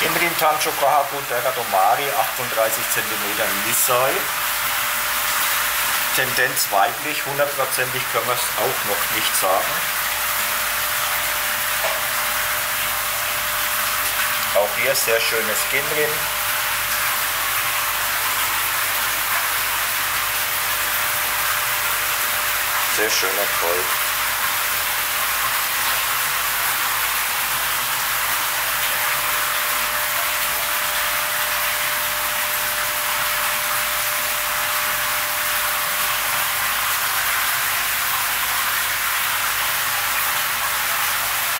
Ginrin, Tancho, Kohaku, Teradomari, 38 cm Nisai. Tendenz weiblich, hundertprozentig können wir es auch noch nicht sagen. Auch hier sehr schönes Ginrin. Sehr schöner Gold.